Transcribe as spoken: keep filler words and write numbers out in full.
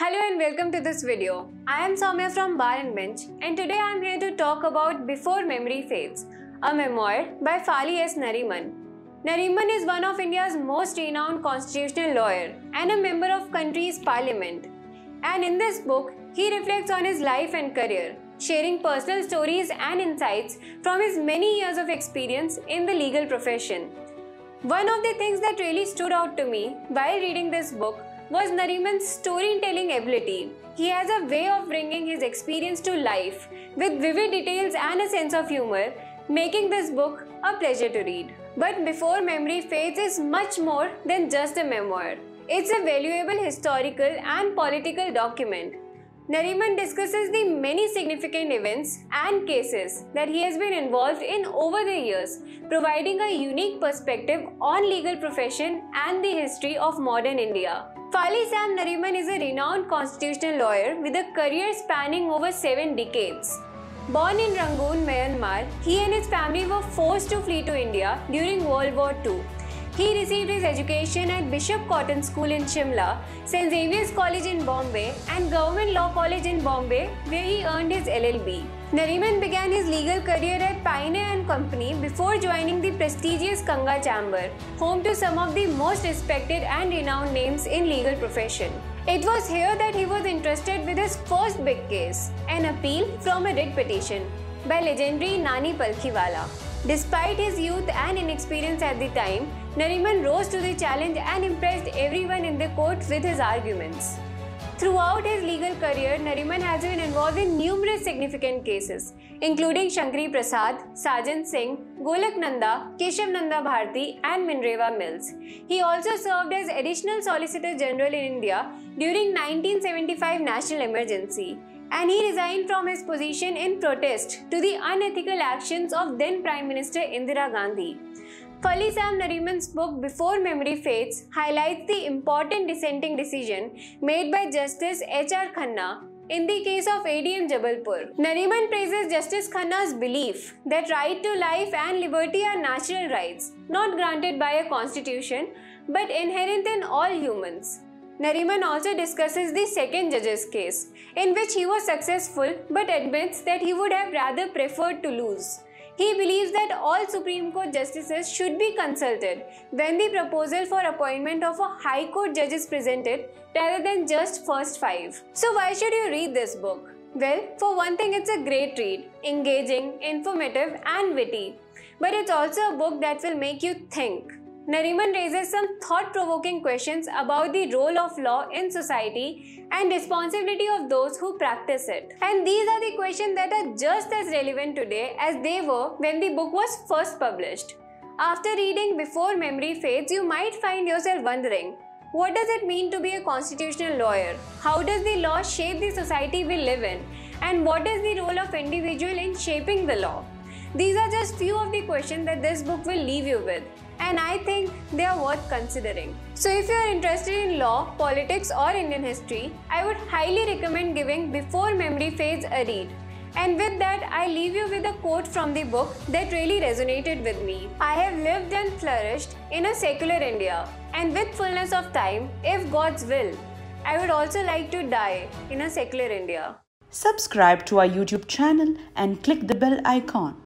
Hello and welcome to this video. I am Soumya from Bar and Bench and today I am here to talk about Before Memory Fades, a memoir by Fali S. Nariman. Nariman is one of India's most renowned constitutional lawyer and a member of country's parliament. And in this book, he reflects on his life and career, sharing personal stories and insights from his many years of experience in the legal profession. One of the things that really stood out to me while reading this book was Nariman's storytelling ability. He has a way of bringing his experience to life with vivid details and a sense of humor, making this book a pleasure to read. But Before Memory Fades is much more than just a memoir. It's a valuable historical and political document. Nariman discusses the many significant events and cases that he has been involved in over the years, providing a unique perspective on legal profession and the history of modern India. Fali Sam Nariman is a renowned constitutional lawyer with a career spanning over seven decades. Born in Rangoon, Myanmar, he and his family were forced to flee to India during World War Two. He received his education at Bishop Cotton School in Shimla, Saint Xavier's College in Bombay and Government Law College in Bombay, where he earned his L L B. Nariman began his legal career at Pioneer and Company before joining the prestigious Kangra Chamber, home to some of the most respected and renowned names in legal profession. It was here that he was entrusted with his first big case, an appeal from a writ petition by legendary Nani Palkhiwala. Despite his youth and inexperience at the time, Nariman rose to the challenge and impressed everyone in the court with his arguments. Throughout his legal career, Nariman has been involved in numerous significant cases, including Shankari Prasad, Sajjan Singh, Golaknanda, Kesavananda Bharati and Minerva Mills. He also served as additional Solicitor General in India during nineteen seventy-five national emergency. And he resigned from his position in protest to the unethical actions of then Prime Minister Indira Gandhi. Fali Sam Nariman's book Before Memory Fades highlights the important dissenting decision made by Justice H R Khanna in the case of A D M Jabalpur. Nariman praises Justice Khanna's belief that right to life and liberty are natural rights, not granted by a constitution but inherent in all humans. Nariman also discusses the second judge's case, in which he was successful but admits that he would have rather preferred to lose. He believes that all Supreme Court justices should be consulted when the proposal for appointment of a High Court judge is presented rather than just first five. So why should you read this book? Well, for one thing, it's a great read, engaging, informative and witty. But it's also a book that will make you think. Nariman raises some thought-provoking questions about the role of law in society and responsibility of those who practice it. And these are the questions that are just as relevant today as they were when the book was first published. After reading Before Memory Fades, you might find yourself wondering, what does it mean to be a constitutional lawyer? How does the law shape the society we live in? And what is the role of individual in shaping the law? These are just few of the questions that this book will leave you with, and I think they are worth considering. So if you are interested in law, politics or Indian history, I would highly recommend giving Before Memory Fades a read. And with that, I leave you with a quote from the book that really resonated with me. I have lived and flourished in a secular India, and with fullness of time, if God's will, I would also like to die in a secular India. Subscribe to our YouTube channel and click the bell icon.